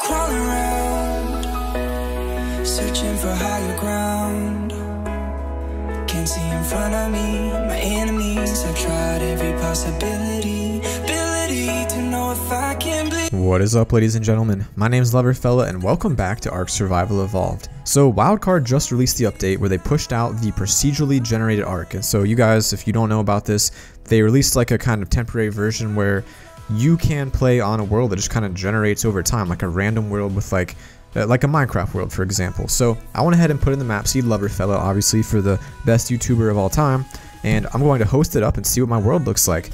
crawl around, searching for higher ground. Can't see in front of me, my enemies. I tried every possibility, ability to know if I can bleed. What is up, ladies and gentlemen? My name is Loverfella and welcome back to Ark Survival Evolved. So Wildcard just released the update where they pushed out the procedurally generated Ark. And so you guys, if you don't know about this, they released like a kind of temporary version where you can play on a world that just kind of generates over time, like a random world with like a Minecraft world, for example. So I went ahead and put in the map seed Loverfella, obviously, for the best YouTuber of all time. And I'm going to host it up and see what my world looks like.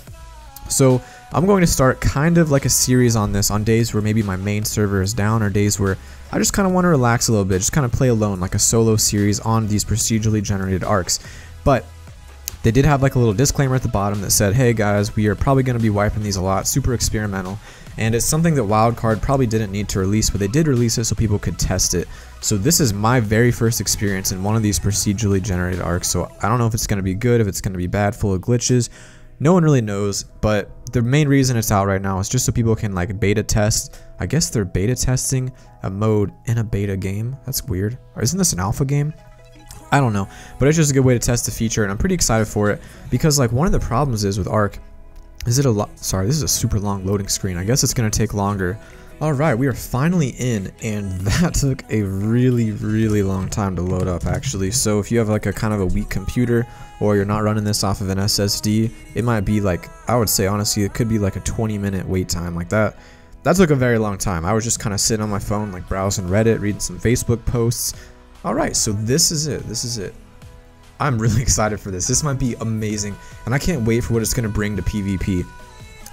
So I'm going to start kind of like a series on this on days where maybe my main server is down or days where I just kind of want to relax a little bit, just kind of play alone, like a solo series on these procedurally generated arcs. But they did have like a little disclaimer at the bottom that said, hey guys, we are probably going to be wiping these a lot, super experimental. And it's something that Wildcard probably didn't need to release, but they did release it so people could test it. So this is my very first experience in one of these procedurally generated arcs. So I don't know if it's going to be good, if it's going to be bad, full of glitches. No one really knows, but the main reason it's out right now is just so people can like beta test. I guess they're beta testing a mode in a beta game. That's weird. Or isn't this an alpha game? I don't know, but it's just a good way to test the feature, and I'm pretty excited for it because like one of the problems is with Ark is it a lot. Sorry, this is a super long loading screen. I guess it's gonna take longer. All right, we are finally in, and that took a really long time to load up actually. So if you have like a kind of a weak computer or you're not running this off of an SSD, it might be like, I would say honestly, it could be like a 20-minute wait time like that. That took a very long time. I was just kind of sitting on my phone, like browsing Reddit, reading some Facebook posts. All right, so this is it, I'm really excited for this. This might be amazing, and I can't wait for what it's gonna bring to PvP.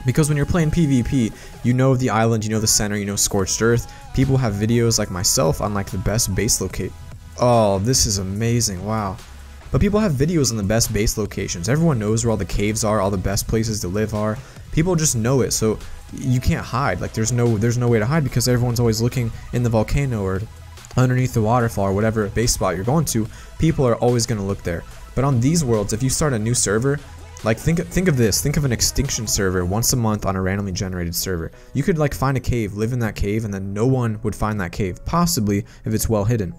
Because when you're playing PvP, you know the island, you know the center, you know Scorched Earth. People have videos like myself on like the best base locate. Oh, this is amazing, wow. But people have videos on the best base locations. Everyone knows where all the caves are, all the best places to live are. People just know it, so you can't hide. Like there's no way to hide because everyone's always looking in the volcano or underneath the waterfall or whatever base spot you're going to. People are always gonna look there. But on these worlds, if you start a new server, like think of this, think of an extinction server once a month on a randomly generated server. You could like find a cave, live in that cave, and then no one would find that cave, possibly if it's well hidden.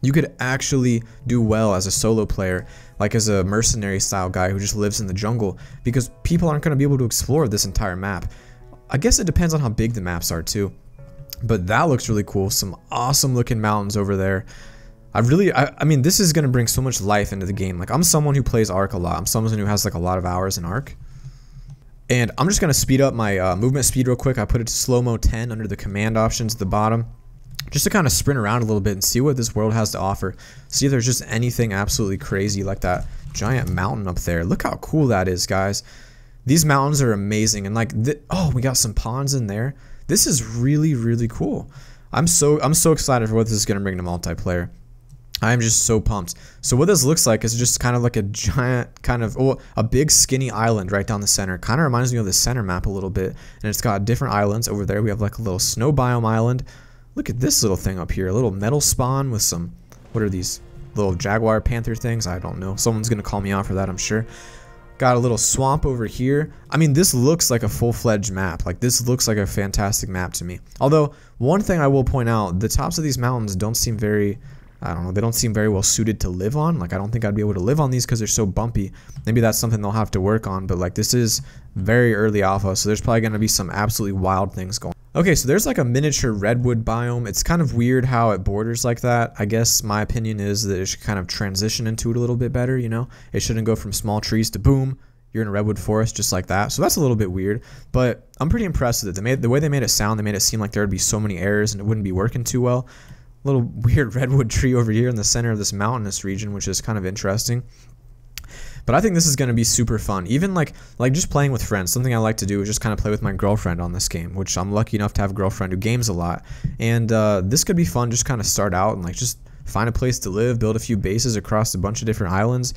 You could actually do well as a solo player, like as a mercenary style guy who just lives in the jungle, because people aren't gonna be able to explore this entire map. I guess it depends on how big the maps are too, but that looks really cool. Some awesome looking mountains over there. I mean, this is gonna bring so much life into the game. Like, I'm someone who plays Ark a lot. I'm someone who has like a lot of hours in Ark. And I'm just gonna speed up my movement speed real quick. I put it to slow-mo 10 under the command options at the bottom, just to kind of sprint around a little bit and see what this world has to offer. See if there's just anything absolutely crazy like that giant mountain up there. Look how cool that is, guys. These mountains are amazing. And like, oh, we got some ponds in there. This is really cool. I'm so excited for what this is gonna bring to multiplayer. I'm just so pumped. So what this looks like is just kind of like a giant kind of, oh, a big skinny island right down the center. Kind of reminds me of the center map a little bit. And it's got different islands over there. We have like a little snow biome island. Look at this little thing up here. A little metal spawn with some, what are these? Little jaguar panther things? I don't know. Someone's gonna call me out for that, I'm sure. Got a little swamp over here. I mean, this looks like a full-fledged map. Like, this looks like a fantastic map to me. Although, one thing I will point out, the tops of these mountains don't seem very, I don't know, they don't seem very well suited to live on. Like, I don't think I'd be able to live on these because they're so bumpy. Maybe that's something they'll have to work on, but like, this is very early alpha, so there's probably gonna be some absolutely wild things going on. Okay, so there's like a miniature redwood biome. It's kind of weird how it borders like that. I guess my opinion is that it should kind of transition into it a little bit better, you know? It shouldn't go from small trees to boom, you're in a redwood forest just like that. So that's a little bit weird, but I'm pretty impressed with it. The way they made it sound, they made it seem like there would be so many errors and it wouldn't be working too well. Little weird redwood tree over here in the center of this mountainous region, which is kind of interesting. But I think this is going to be super fun. Even like just playing with friends. Something I like to do is just kind of play with my girlfriend on this game, which I'm lucky enough to have a girlfriend who games a lot. And this could be fun, just kind of start out and like just find a place to live, build a few bases across a bunch of different islands.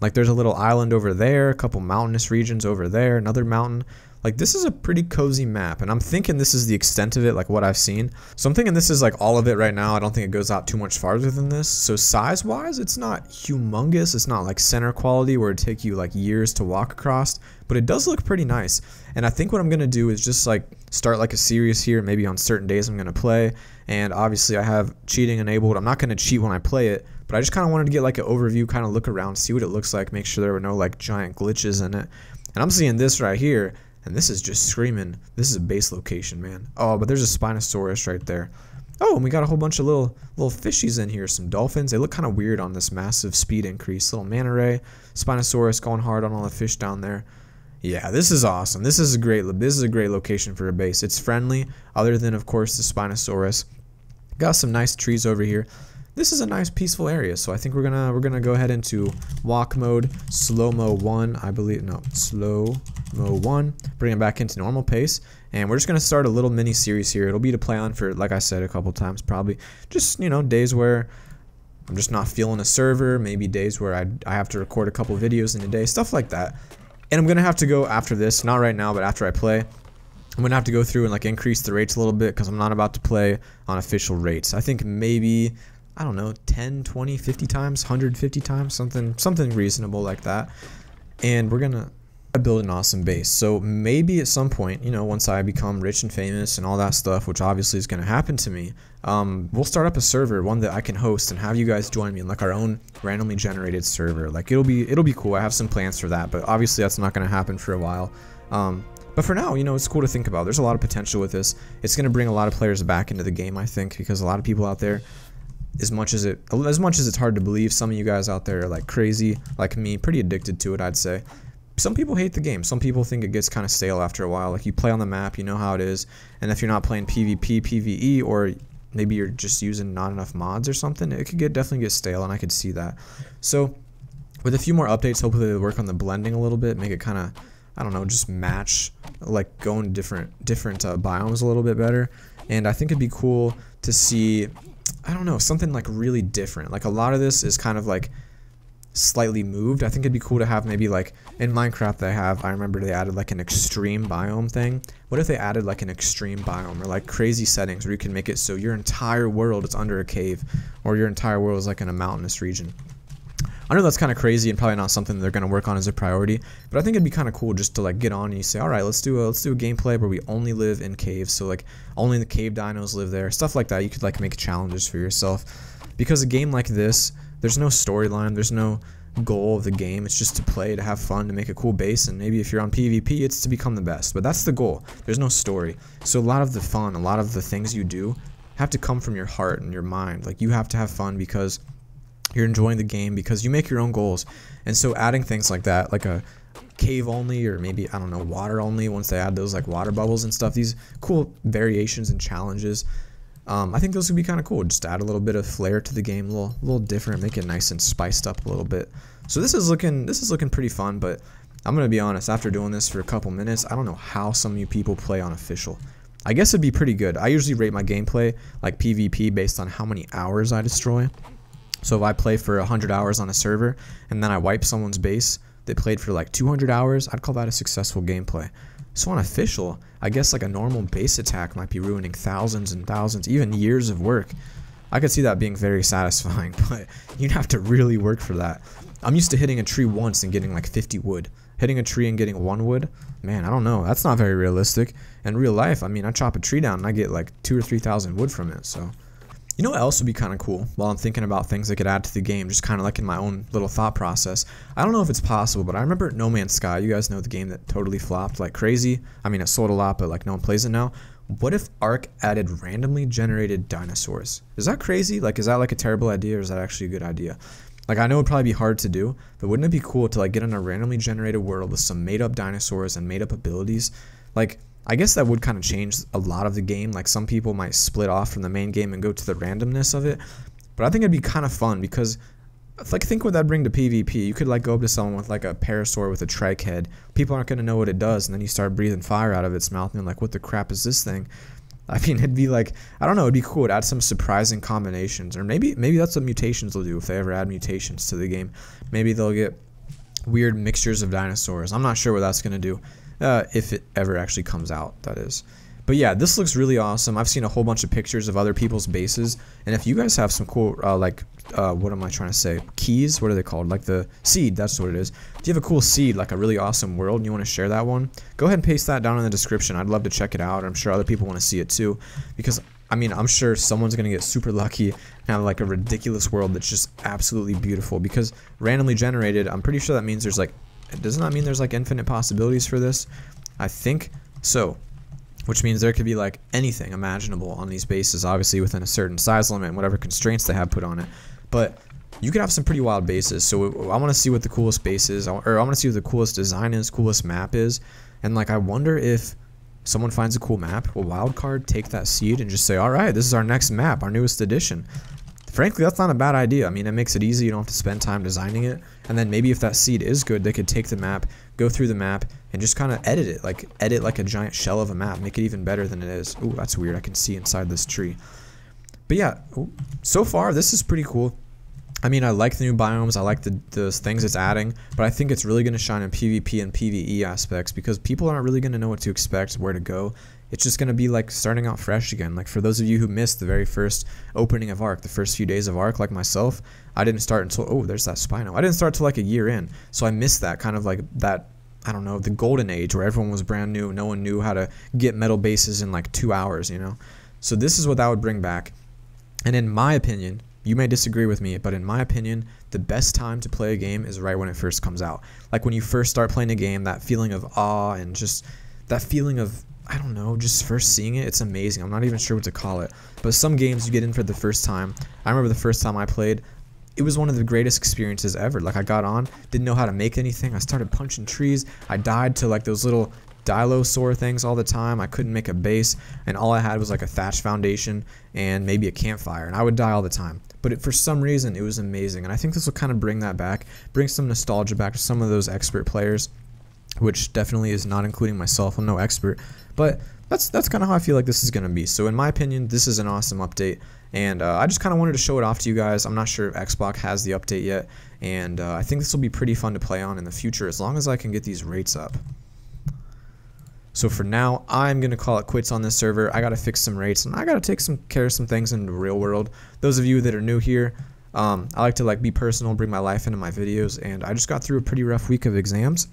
Like there's a little island over there, a couple mountainous regions over there, another mountain. Like, this is a pretty cozy map, and I'm thinking this is the extent of it, like what I've seen. So I'm thinking this is like all of it right now. I don't think it goes out too much farther than this. So size-wise, it's not humongous. It's not like center quality where it'd take you like years to walk across, but it does look pretty nice. And I think what I'm gonna do is just like start like a series here. Maybe on certain days I'm gonna play, and obviously I have cheating enabled. I'm not gonna cheat when I play it, but I just kind of wanted to get like an overview, kind of look around, see what it looks like, make sure there were no like giant glitches in it. And I'm seeing this right here, and this is just screaming. This is a base location, man. Oh, but there's a Spinosaurus right there. Oh, and we got a whole bunch of little fishies in here. Some dolphins. They look kind of weird on this massive speed increase. Little manta ray, Spinosaurus going hard on all the fish down there. Yeah, this is awesome. This is a great location for a base. It's friendly, other than of course the Spinosaurus. Got some nice trees over here. This is a nice peaceful area, so I think we're gonna go ahead into walk mode, slow-mo 1, I believe. No, slow-mo 1. Bring it back into normal pace, and we're just gonna start a little mini series here. It'll be to play on for, like I said a couple times, probably just, you know, days where I'm just not feeling a server, maybe days where I have to record a couple videos in a day, stuff like that. And I'm gonna have to go after this, not right now, but after I play. I'm gonna have to go through and like increase the rates a little bit because I'm not about to play on official rates. I think maybe, I don't know, 10, 20, 50 times, 150 times, something reasonable like that. And we're gonna build an awesome base. So maybe at some point, you know, once I become rich and famous and all that stuff, which obviously is gonna happen to me, we'll start up a server, one that I can host and have you guys join me in like our own randomly generated server. Like, it'll be cool. I have some plans for that, but obviously that's not gonna happen for a while. But for now, you know, it's cool to think about. There's a lot of potential with this. It's gonna bring a lot of players back into the game, I think, because a lot of people out there, as much as it's hard to believe, some of you guys out there are like crazy, like me, pretty addicted to it, I'd say. Some people hate the game. Some people think it gets kind of stale after a while. Like, you play on the map, you know how it is, and if you're not playing PvP, PvE, or maybe you're just using not enough mods or something, it could definitely get stale, and I could see that. So, with a few more updates, hopefully they'll work on the blending a little bit, make it kind of, I don't know, just match, like, going different biomes a little bit better. And I think it'd be cool to see, I don't know, something like really different. Like, a lot of this is kind of like slightly moved. I think it'd be cool to have maybe like in Minecraft I remember they added like an extreme biome thing. What if they added like an extreme biome or like crazy settings where you can make it so your entire world is under a cave, or your entire world is like in a mountainous region? I know that's kind of crazy and probably not something they're going to work on as a priority, but I think it'd be kind of cool just to like get on and you say, all right, let's do a gameplay where we only live in caves, so like only the cave dinos live there, stuff like that. You could like make challenges for yourself, because a game like this, there's no storyline, there's no goal of the game. It's just to play, to have fun, to make a cool base, and maybe if you're on PvP, it's to become the best. But that's the goal. There's no story, so a lot of the fun, a lot of the things you do have to come from your heart and your mind. Like, you have to have fun because you're enjoying the game, because you make your own goals. And so adding things like that, like a cave only, or maybe, I don't know, water only, once they add those like water bubbles and stuff, these cool variations and challenges, I think those would be kind of cool. Just add a little bit of flair to the game, a little different, make it nice and spiced up a little bit. So this is looking pretty fun. But I'm gonna be honest, after doing this for a couple minutes, I don't know how some of you people play on official. I guess it'd be pretty good. I usually rate my gameplay, like PvP, based on how many hours I destroy. So if I play for 100 hours on a server and then I wipe someone's base, they played for like 200 hours, I'd call that a successful gameplay. So on official, I guess like a normal base attack might be ruining thousands and thousands, even years of work. I could see that being very satisfying, but you'd have to really work for that. I'm used to hitting a tree once and getting like 50 wood. Hitting a tree and getting 1 wood? Man, I don't know. That's not very realistic. In real life, I mean, I chop a tree down and I get like 2,000 or 3,000 wood from it, so. You know what else would be kind of cool? While I'm thinking about things I could add to the game, just kind of like in my own little thought process, I don't know if it's possible, but I remember No Man's Sky. You guys know the game that totally flopped like crazy. I mean, it sold a lot, but like no one plays it now. What if Ark added randomly generated dinosaurs? Is that crazy? Like, is that like a terrible idea, or is that actually a good idea? Like, I know it'd probably be hard to do, but wouldn't it be cool to like get in a randomly generated world with some made up dinosaurs and made up abilities? Like, I guess that would kind of change a lot of the game. Like, some people might split off from the main game and go to the randomness of it, but I think it'd be kind of fun, because like, think what that'd bring to PvP. You could like go up to someone with like a parasaur with a trike head. People aren't going to know what it does, and then you start breathing fire out of its mouth, and you're like, what the crap is this thing? I mean, it'd be like, I don't know, it'd be cool. It'd add some surprising combinations, or maybe that's what mutations will do, if they ever add mutations to the game. Maybe they'll get weird mixtures of dinosaurs. I'm not sure what that's going to do. if it ever actually comes out, that is. But yeah, this looks really awesome. I've seen a whole bunch of pictures of other people's bases, and if you guys have some cool, what am I trying to say? Keys? What are they called? Like the seed, that's what it is. If you have a cool seed, like a really awesome world, and you want to share that one, go ahead and paste that down in the description. I'd love to check it out. I'm sure other people want to see it too, because, I mean, I'm sure someone's going to get super lucky and have like a ridiculous world that's just absolutely beautiful, because randomly generated, I'm pretty sure that means there's like, doesn't that mean there's like infinite possibilities for this? I think so. Which means there could be like anything imaginable on these bases, obviously within a certain size limit and whatever constraints they have put on it. But you could have some pretty wild bases. So I want to see what the coolest base is, or I want to see what the coolest design is, coolest map is. And like, I wonder if someone finds a cool map, will Wildcard take that seed and just say, all right, this is our next map, our newest edition. Frankly, that's not a bad idea. I mean, it makes it easy. You don't have to spend time designing it. And then maybe if that seed is good, they could take the map, go through the map, and just kind of edit it. Like, edit like a giant shell of a map. Make it even better than it is. Ooh, that's weird. I can see inside this tree. But yeah, so far, this is pretty cool. I mean, I like the new biomes. I like the things it's adding. But I think it's really going to shine in PvP and PvE aspects, because people aren't really going to know what to expect, where to go. It's just going to be like starting out fresh again. Like for those of you who missed the very first opening of Ark, the first few days of Ark, like myself, I didn't start until, oh, there's that Spino. I didn't start till like a year in. So I missed that kind of like that, I don't know, the golden age where everyone was brand new. No one knew how to get metal bases in like 2 hours, you know? So this is what that would bring back. And in my opinion, you may disagree with me, but in my opinion, the best time to play a game is right when it first comes out. Like when you first start playing a game, that feeling of awe and just that feeling of, I don't know, just first seeing it, it's amazing. I'm not even sure what to call it. But some games you get in for the first time. I remember the first time I played, it was one of the greatest experiences ever. Like I got on, didn't know how to make anything. I started punching trees. I died to like those little Dilosaur things all the time. I couldn't make a base, and all I had was like a thatch foundation and maybe a campfire, and I would die all the time. But for some reason, it was amazing, and I think this will kind of bring that back, bring some nostalgia back to some of those expert players, which definitely is not including myself. I'm no expert, but that's kind of how I feel like this is going to be. So in my opinion, this is an awesome update, and I just kind of wanted to show it off to you guys. I'm not sure if Xbox has the update yet, and I think this will be pretty fun to play on in the future, as long as I can get these rates up. So for now, I'm going to call it quits on this server. I got to fix some rates, and I got to take some care of some things in the real world. Those of you that are new here, I like to like be personal, bring my life into my videos, and I just got through a pretty rough week of exams.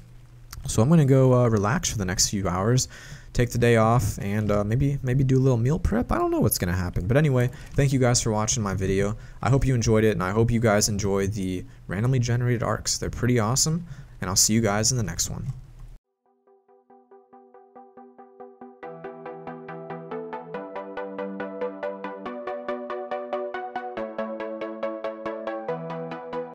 So I'm going to go relax for the next few hours, take the day off, and maybe do a little meal prep. I don't know what's going to happen. But anyway, thank you guys for watching my video. I hope you enjoyed it, and I hope you guys enjoy the randomly generated arcs. They're pretty awesome, and I'll see you guys in the next one.